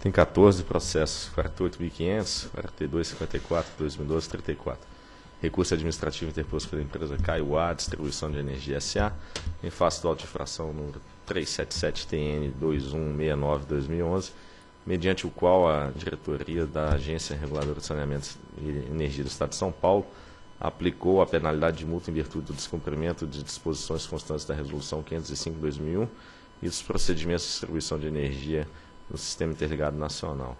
Tem 14 processos, 48.500, 42.54, 2012, 34. Recurso administrativo interposto pela empresa Caiuá Distribuição de Energia SA, em face do auto de infração número 377-TN-2169-2011, mediante o qual a diretoria da Agência Reguladora de Saneamento e Energia do Estado de São Paulo aplicou a penalidade de multa em virtude do descumprimento de disposições constantes da Resolução 505-2001 e dos procedimentos de distribuição de energia no Sistema Interligado Nacional.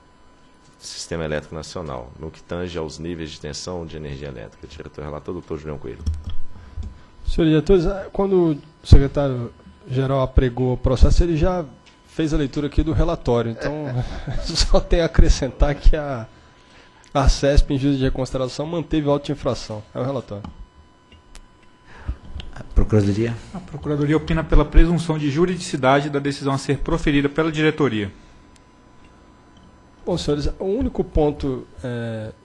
Sistema Elétrico Nacional, no que tange aos níveis de tensão de energia elétrica. Diretor-relator, doutor Julião Coelho. Senhor diretor, quando o secretário-geral apregou o processo, ele já fez a leitura aqui do relatório, então só tem a acrescentar que a ARSESP, em juízo de reconsideração, manteve a auto-infração. É o relatório. A Procuradoria. A Procuradoria opina pela presunção de juridicidade da decisão a ser proferida pela diretoria. Bom, senhores, o único ponto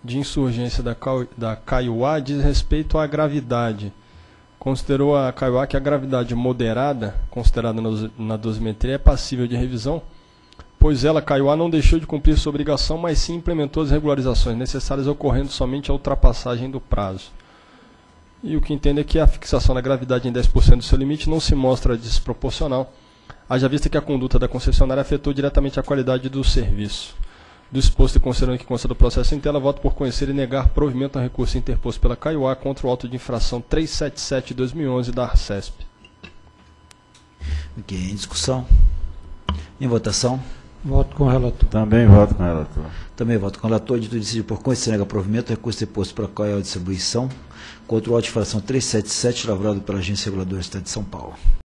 de insurgência da Caiuá diz respeito à gravidade. Considerou a Caiuá que a gravidade moderada, considerada na dosimetria, é passível de revisão, pois ela, Caiuá, não deixou de cumprir sua obrigação, mas sim implementou as regularizações necessárias, ocorrendo somente a ultrapassagem do prazo. E o que entende é que a fixação da gravidade em 10% do seu limite não se mostra desproporcional, haja vista que a conduta da concessionária afetou diretamente a qualidade do serviço. Do exposto e considerando que consta do processo em tela, voto por conhecer e negar provimento ao recurso interposto pela Caiuá contra o auto de infração 377-2011 da ARSESP. Ok, em discussão? Em votação? Voto com o relator. Também voto com o relator. Também voto com o relator. Dito decidido por conhecer e negar provimento ao recurso interposto pela Caiuá Distribuição contra o auto de infração 377, lavrado pela Agência Reguladora do Estado de São Paulo.